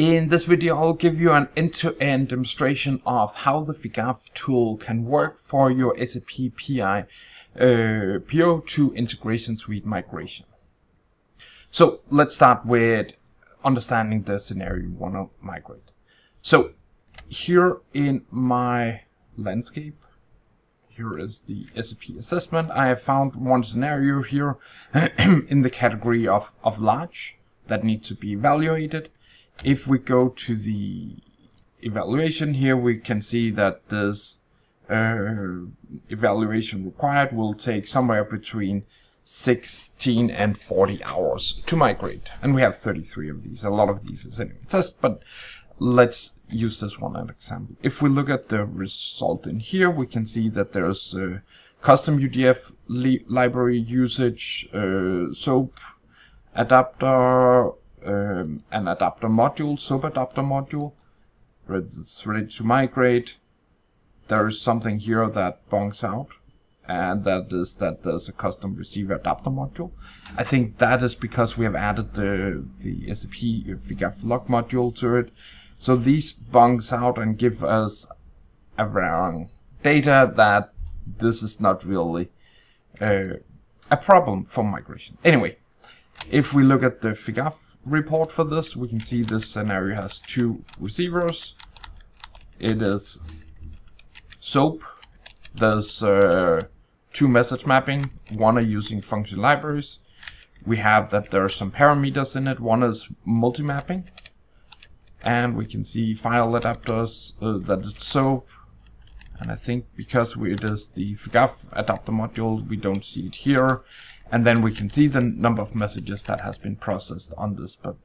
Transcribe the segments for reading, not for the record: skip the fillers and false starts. In this video, I'll give you an end-to-end demonstration of how the FIGAF tool can work for your SAP PI PO2 Integration Suite migration. So let's start with understanding the scenario you want to migrate. So here in my landscape, here is the SAP assessment. I have found one scenario here in the category of large that needs to be evaluated. If we go to the evaluation here, we can see that this evaluation required will take somewhere between 16 and 40 hours to migrate. And we have 33 of these. A lot of these is anyway test, but let's use this one as an example. If we look at the result in here, we can see that there's custom UDF library usage, SOAP adapter, an adapter module, SOAP adapter module, it's ready to migrate. There is something here that bonks out, and that is that there's a custom receiver adapter module. I think that is because we have added the SAP FIGAF log module to it. So these bonks out and give us around data that this is not really a problem for migration. Anyway, if we look at the FIGAF report for this, we can see this scenario has two receivers. It is SOAP. There's two message mapping. One are using function libraries. We have that there are some parameters in it. One is multi-mapping, and we can see file adapters that is SOAP. And I think because it is the FIGAF adapter module, we don't see it here. And then we can see the number of messages that has been processed on this, but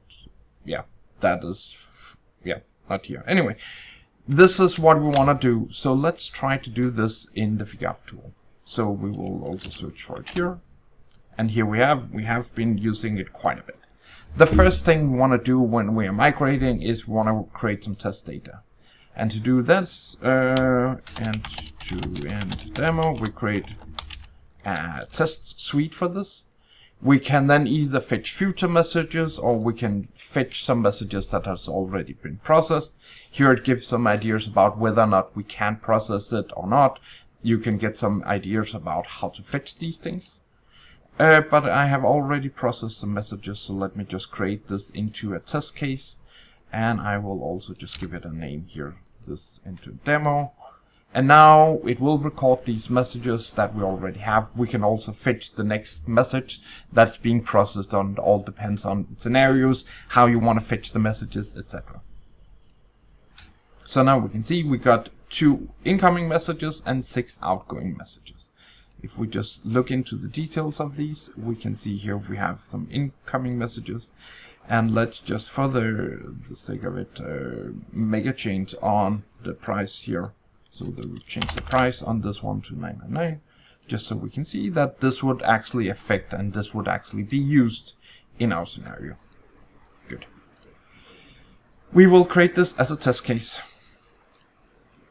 yeah, that is, yeah, not here. Anyway, this is what we want to do. So let's try to do this in the FIGAF tool. So we will also search for it here. And here we have been using it quite a bit. The first thing we want to do when we are migrating is we want to create some test data. And to do this, and to end demo, we create test suite for this. We can then either fetch future messages, or we can fetch some messages that has already been processed. Here it gives some ideas about whether or not we can process it or not. You can get some ideas about how to fetch these things. But I have already processed some messages, so let me just create this into a test case. And I will also just give it a name here, this into demo. And now it will record these messages that we already have. We can also fetch the next message that's being processed on. It all depends on scenarios, how you want to fetch the messages, etc. So now we can see we got 2 incoming messages and 6 outgoing messages. If we just look into the details of these, we can see here we have some incoming messages. And let's just, for the sake of it, make a change on the price here. So they will change the price on this one to 999, just so we can see that this would actually affect and this would actually be used in our scenario. Good. We will create this as a test case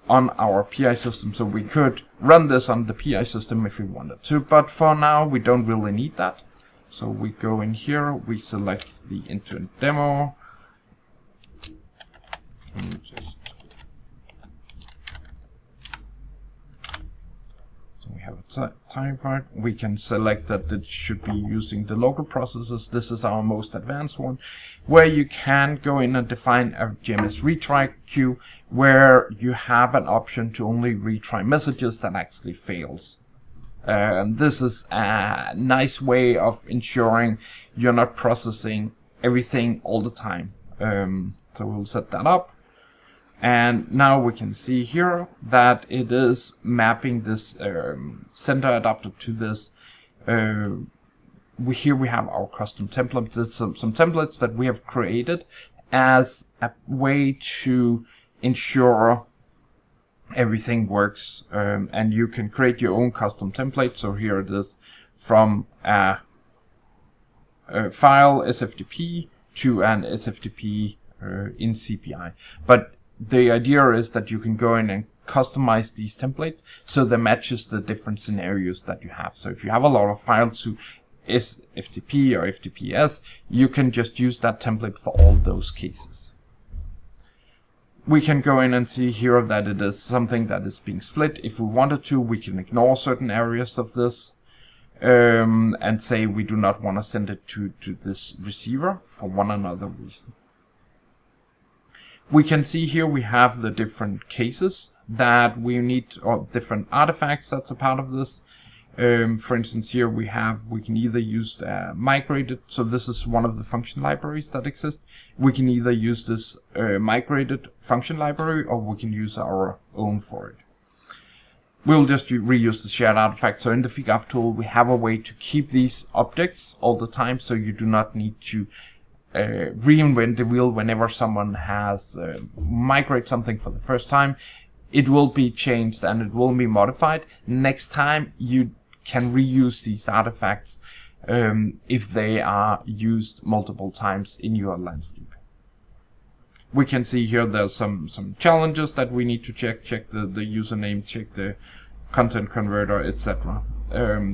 on our PI system. So we could run this on the PI system if we wanted to, but for now we don't really need that. So we go in here, we select the end-to-end demo. Have a time part. We can select that it should be using the local processes. This is our most advanced one, where you can go in and define a JMS retry queue, where you have an option to only retry messages that actually fails. And this is a nice way of ensuring you're not processing everything all the time. So we'll set that up. And now we can see here that it is mapping this center adapter to this. Here we have our custom templates. There's some templates that we have created as a way to ensure everything works. And you can create your own custom template. So here it is from a file SFTP to an SFTP in CPI. But the idea is that you can go in and customize these templates so they matches the different scenarios that you have. So if you have a lot of files to SFTP or FTPS, you can just use that template for all those cases. we can go in and see here that it is something that is being split. If we wanted to, we can ignore certain areas of this and say we do not want to send it to this receiver for one another reason. We can see here we have the different cases that we need, or different artifacts that's a part of this. For instance, here we can either use migrated, so this is one of the function libraries that exist. We can either use this migrated function library, or we can use our own for it. We'll just reuse the shared artifact. So in the FIGAF tool, we have a way to keep these objects all the time, so you do not need to reinvent the wheel whenever someone has migrated something for the first time. It will be changed and it will be modified. Next time you can reuse these artifacts if they are used multiple times in your landscape. We can see here there's some challenges that we need to check the username, check the content converter, etc.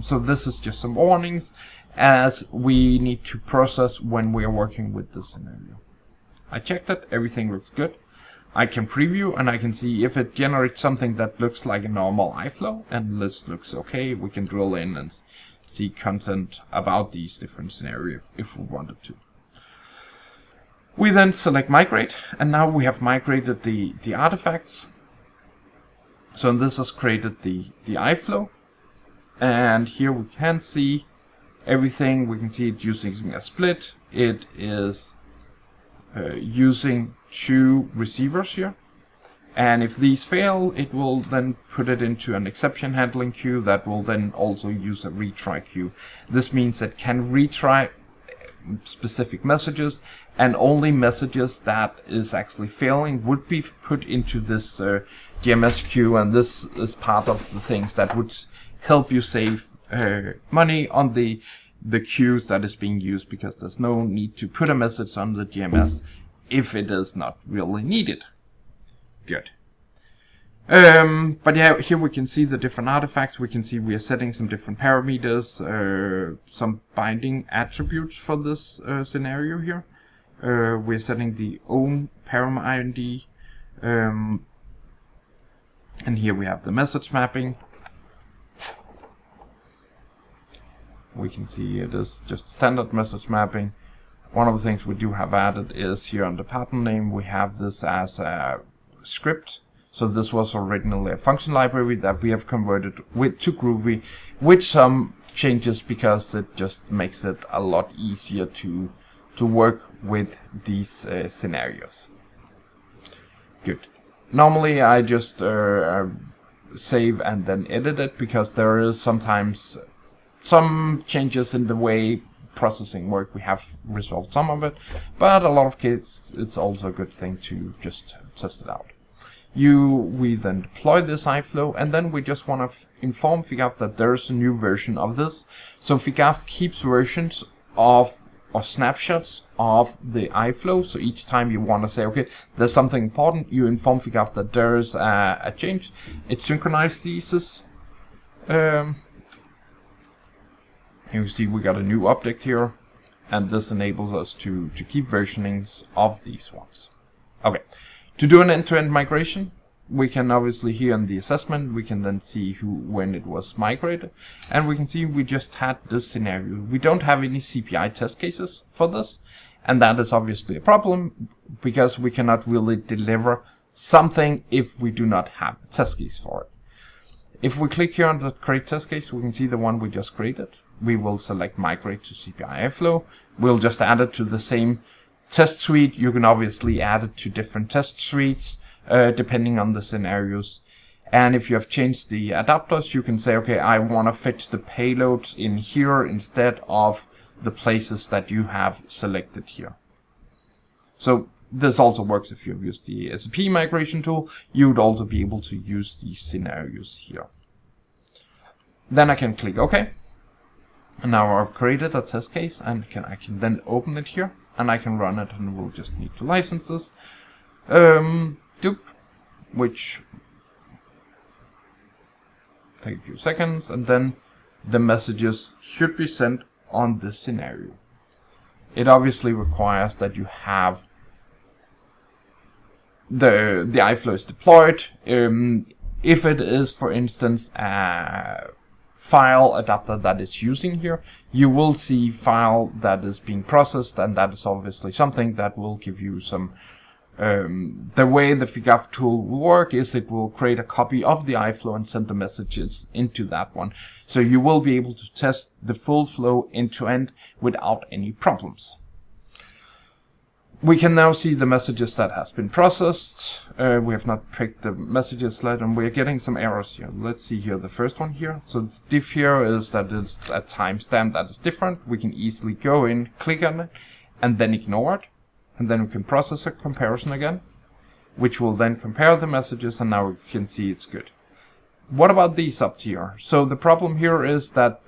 So this is just some warnings as we need to process when we are working with this scenario. I checked it, everything looks good. I can preview and I can see if it generates something that looks like a normal iFlow, and this looks okay. We can drill in and see content about these different scenarios if we wanted to. We then select migrate, and now we have migrated the artifacts. So this has created the iFlow, and here we can see everything. We can see it using a split. It is using two receivers here, and if these fail, it will then put it into an exception handling queue that will then also use a retry queue. This means it can retry specific messages, and only messages that is actually failing would be put into this DMS queue, and this is part of the things that would help you save money on the queues that is being used, because there's no need to put a message on the DMS if it is not really needed. Good. But yeah, here we can see the different artifacts. We can see we are setting some different parameters, some binding attributes for this scenario here. We're setting the own param ID, and here we have the message mapping. We can see it is just standard message mapping. One of the things we do have added is here on the pattern name, we have this as a script. So this was originally a function library that we have converted to Groovy with some changes, because it just makes it a lot easier to work with these scenarios. Good. Normally I just save and then edit it, because there is sometimes some changes in the way processing work. We have resolved some of it, but a lot of cases it's also a good thing to just test it out. We then deploy this iFlow, and then we just want to inform FIGAF that there is a new version of this. So FIGAF keeps versions of or snapshots of the iFlow. So each time you want to say, okay, there's something important, you inform FIGAF that there is a change. It synchronizes these. You see we got a new object here, and this enables us to keep versionings of these ones. Okay, to do an end-to-end migration, we can obviously here in the assessment, we can then see when it was migrated, and we can see we just had this scenario. We don't have any CPI test cases for this, and that is obviously a problem, because we cannot really deliver something if we do not have a test case for it. If we click here on the create test case, we can see the one we just created. We will select migrate to CPI iFlow. We'll just add it to the same test suite. You can obviously add it to different test suites depending on the scenarios. And if you have changed the adapters, you can say, okay, I want to fetch the payloads in here instead of the places that you have selected here. So this also works if you've used the SAP migration tool. You'd also be able to use these scenarios here. Then I can click OK. And now I've created a test case, and I can then open it here, and I can run it, and we'll just need two licenses. Which take a few seconds, and then the messages should be sent on this scenario. It obviously requires that you have the iFlow is deployed. If it is, for instance, a file adapter that is using here, you will see file that is being processed, and that is obviously something that will give you some. The way the FIGAF tool will work is it will create a copy of the iFlow and send the messages into that one. So you will be able to test the full flow end to end without any problems. We can now see the messages that has been processed. We have not picked the messages slide, and we're getting some errors here. Let's see here the first one here. So the diff here is that it's a timestamp that is different. We can easily go in, click on it, and then ignore it. And then we can process a comparison again, which will then compare the messages, and now we can see it's good. What about these up here? So the problem here is that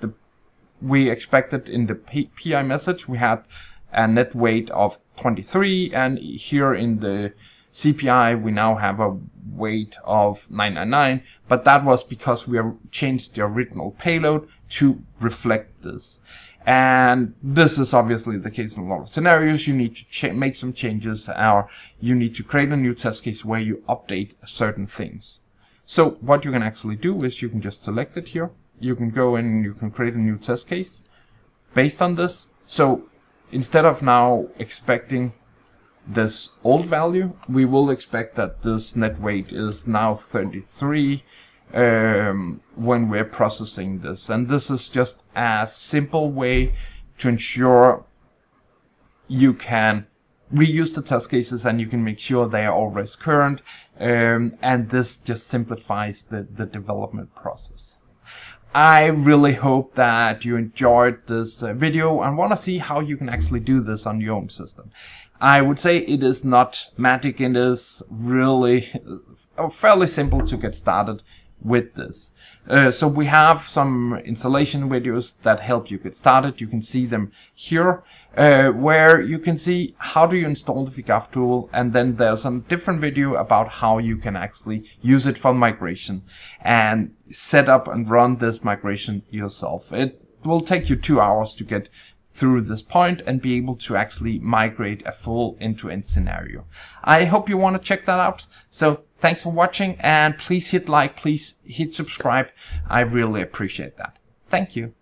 we expected in the PI message we had a net weight of 23, and here in the CPI we now have a weight of 999, but that was because we have changed the original payload to reflect this. And this is obviously the case in a lot of scenarios. You need to make some changes, or you need to create a new test case where you update certain things. So what you can actually do is you can just select it here. You can go in and you can create a new test case based on this. So instead of now expecting this old value, we will expect that this net weight is now 33 when we're processing this. And this is just a simple way to ensure you can reuse the test cases and you can make sure they are always current. And this just simplifies the development process. I really hope that you enjoyed this video and want to see how you can actually do this on your own system. I would say it is not magic. It is really fairly simple to get started with this. So we have some installation videos that help you get started. You can see them here, where you can see how do you install the FIGAF tool, and then there's some different video about how you can actually use it for migration and set up and run this migration yourself. It will take you 2 hours to get through this point and be able to actually migrate a full end-to-end scenario. I hope you want to check that out. So thanks for watching, and please hit like, please hit subscribe. I really appreciate that. Thank you.